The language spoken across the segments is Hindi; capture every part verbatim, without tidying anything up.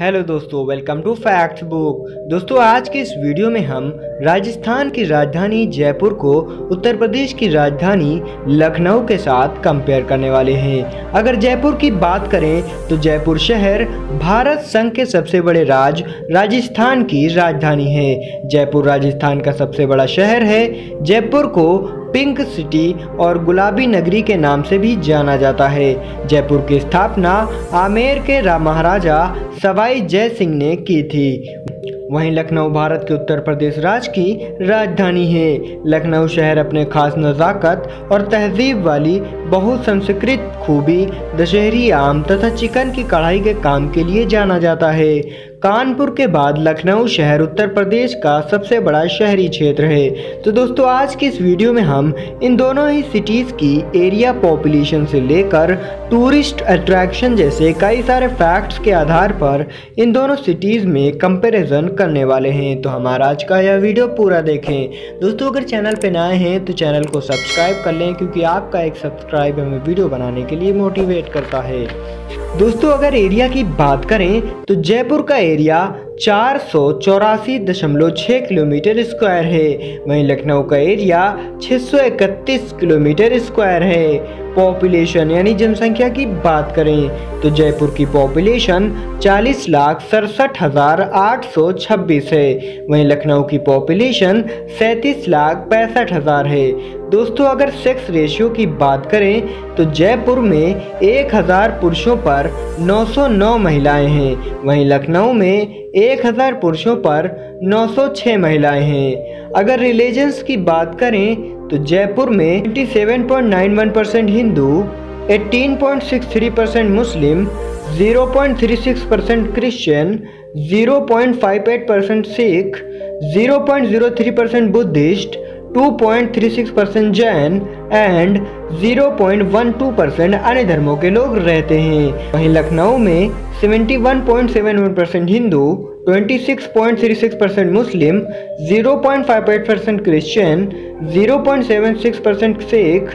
हेलो दोस्तों, वेलकम टू फैक्ट बुक। दोस्तों, आज के इस वीडियो में हम राजस्थान की राजधानी जयपुर को उत्तर प्रदेश की राजधानी लखनऊ के साथ कंपेयर करने वाले हैं। अगर जयपुर की बात करें तो जयपुर शहर भारत संघ के सबसे बड़े राज्य राजस्थान की राजधानी है। जयपुर राजस्थान का सबसे बड़ा शहर है। जयपुर को पिंक सिटी और गुलाबी नगरी के नाम से भी जाना जाता है। जयपुर की स्थापना आमेर के महाराजा सवाई जय सिंह ने की थी। वहीं लखनऊ भारत के उत्तर प्रदेश राज्य की राजधानी है। लखनऊ शहर अपने खास नज़ाकत और तहजीब वाली बहुसंस्कृत खूबी, दशहरी आम तथा चिकन की कढ़ाई के काम के लिए जाना जाता है। कानपुर के बाद लखनऊ शहर उत्तर प्रदेश का सबसे बड़ा शहरी क्षेत्र है। तो दोस्तों, आज की इस वीडियो में हम इन दोनों ही सिटीज़ की एरिया पॉपुलेशन से लेकर टूरिस्ट अट्रैक्शन जैसे कई सारे फैक्ट्स के आधार पर इन दोनों सिटीज़ में कंपैरिजन करने वाले हैं। तो हमारा आज का यह वीडियो पूरा देखें। दोस्तों, अगर चैनल पर नए हैं तो चैनल को सब्सक्राइब कर लें, क्योंकि आपका एक सब्सक्राइब हमें वीडियो बनाने के लिए मोटिवेट करता है। दोस्तों, अगर एरिया की बात करें तो जयपुर का एरिया चार सौ चौरासी दशमलव छः किलोमीटर स्क्वायर है। वहीं लखनऊ का एरिया छः सौ इकतीस किलोमीटर स्क्वायर है। पॉपुलेशन यानी जनसंख्या की बात करें तो जयपुर की पॉपुलेशन चालीस लाख सड़सठ हज़ार आठ सौ छब्बीस है। वहीं लखनऊ की पॉपुलेशन सैंतीस लाख पैंसठ हज़ार है। दोस्तों, अगर सेक्स रेशियो की बात करें तो जयपुर में एक हज़ार पुरुषों पर नौ सौ नौ महिलाएँ हैं। वहीं लखनऊ में एक हज़ार पुरुषों पर नौ सौ छः महिलाएँ हैं। अगर रिलीजन्स की बात करें तो जयपुर में सत्तावन पॉइंट नौ एक परसेंट हिंदू, अठारह पॉइंट छह तीन परसेंट मुस्लिम, ज़ीरो पॉइंट तीन छह परसेंट क्रिश्चियन, ज़ीरो पॉइंट पाँच आठ percent Sikh, zero point zero तीन परसेंट बुद्धिस्ट, दो पॉइंट तीन छह percent Jain and zero point एक दो परसेंट अन्य धर्मों के लोग रहते हैं। वहीं लखनऊ में इकहत्तर पॉइंट सात एक परसेंट हिंदू, छब्बीस पॉइंट तीन छह परसेंट मुस्लिम, ज़ीरो पॉइंट पाँच आठ परसेंट क्रिश्चियन, ज़ीरो पॉइंट सात छह परसेंट सिख,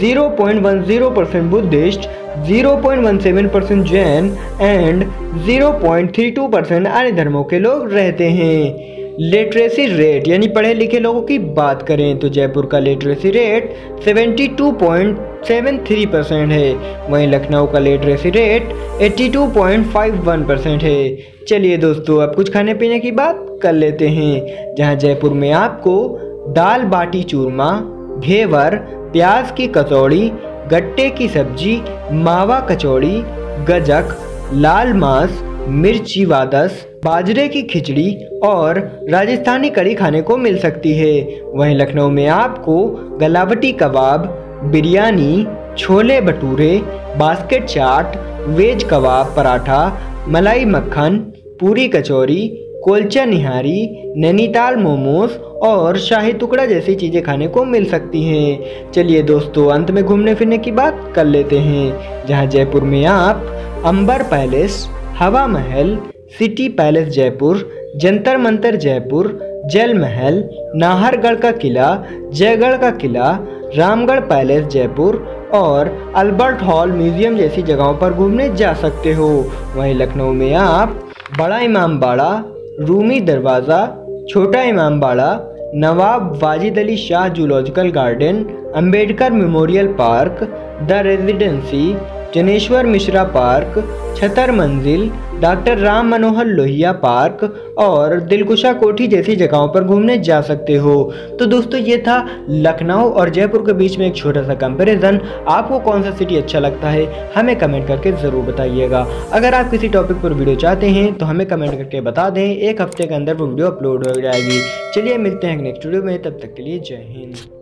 ज़ीरो पॉइंट एक शून्य परसेंट बुद्धिस्ट, ज़ीरो पॉइंट एक सात percent Jain and zero point तीन दो परसेंट अन्य धर्मों के लोग रहते हैं। लिटरेसी रेट यानी पढ़े लिखे लोगों की बात करें तो जयपुर का लिटरेसी रेट बहत्तर पॉइंट सात तीन परसेंट है। वहीं लखनऊ का लिटरेसी रेट बयासी पॉइंट पाँच एक परसेंट है। चलिए दोस्तों, अब कुछ खाने पीने की बात कर लेते हैं, जहां जयपुर में आपको दाल बाटी चूरमा, घेवर, प्याज की कचौड़ी, गट्टे की सब्जी, मावा कचौड़ी, गजक, लाल मांस, मिर्ची वादस, बाजरे की खिचड़ी और राजस्थानी कड़ी खाने को मिल सकती है। वहीं लखनऊ में आपको गलावटी कबाब, बिरयानी, छोले भटूरे, बास्केट चाट, वेज कबाब पराठा, मलाई मक्खन, पूरी कचौरी, कुलचा निहारी, नैनीताल मोमोज और शाही टुकड़ा जैसी चीज़ें खाने को मिल सकती हैं। चलिए दोस्तों, अंत में घूमने फिरने की बात कर लेते हैं, जहां जयपुर में आप अंबर palace, Hawa Mahal, city palace Jaipur, Jantar Mantar Jaipur, Jal Mahal, Nahargarh का किला, जयगढ़ का किला, रामगढ़ पैलेस जयपुर और अल्बर्ट हॉल म्यूजियम जैसी जगहों पर घूमने जा सकते हो। वहीं लखनऊ में आप बड़ा इमामबाड़ा, रूमी दरवाज़ा, छोटा Imambara, Nawab Wajid Ali Shah zoological garden, Ambedkar memorial park, the residency, Chaneshwar Mishra park, Chhatar Manzil, doctor Ram Manohar Lohia park और दिलकुशा कोठी जैसी जगहों पर घूमने जा सकते हो। तो दोस्तों, ये था लखनऊ और जयपुर के बीच में एक छोटा सा कंपैरिजन। आपको कौन सा सिटी अच्छा लगता है, हमें कमेंट करके ज़रूर बताइएगा। अगर आप किसी टॉपिक पर वीडियो चाहते हैं तो हमें कमेंट करके बता दें। एक हफ्ते के अंदर वो वीडियो अपलोड हो जाएगी। चलिए मिलते हैं नेक्स्ट वीडियो में, तब तक के लिए जय हिंद।